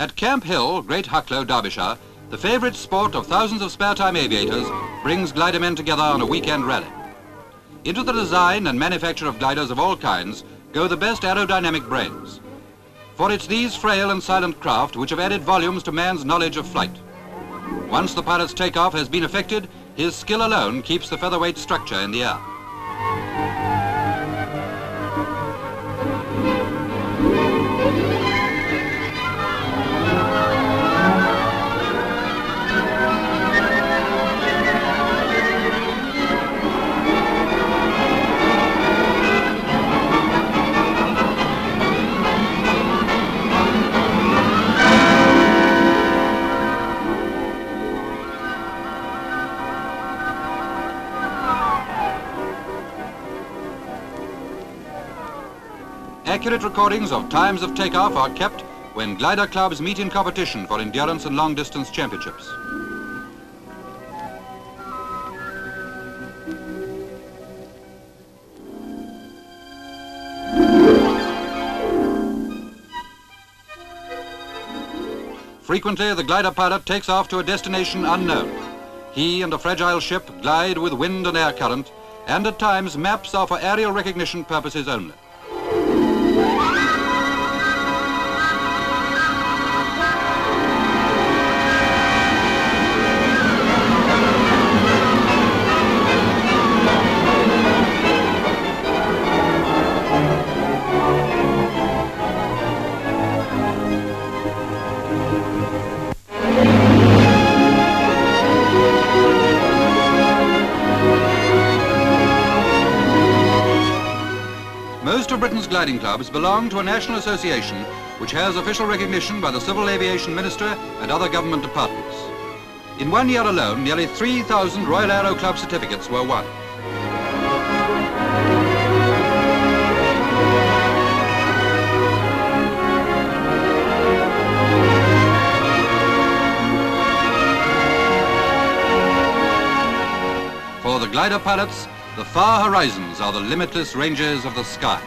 At Camp Hill, Great Hucklow, Derbyshire, the favourite sport of thousands of spare-time aviators brings glider men together on a weekend rally. Into the design and manufacture of gliders of all kinds go the best aerodynamic brains. For it's these frail and silent craft which have added volumes to man's knowledge of flight. Once the pilot's takeoff has been effected, his skill alone keeps the featherweight structure in the air. Accurate recordings of times of takeoff are kept when glider clubs meet in competition for endurance and long-distance championships. Frequently, the glider pilot takes off to a destination unknown. He and a fragile ship glide with wind and air current, and at times maps are for aerial recognition purposes only. Most of Britain's gliding clubs belong to a national association which has official recognition by the Civil Aviation Minister and other government departments. In 1 year alone, nearly 3,000 Royal Aero Club certificates were won. For the glider pilots, the far horizons are the limitless ranges of the sky.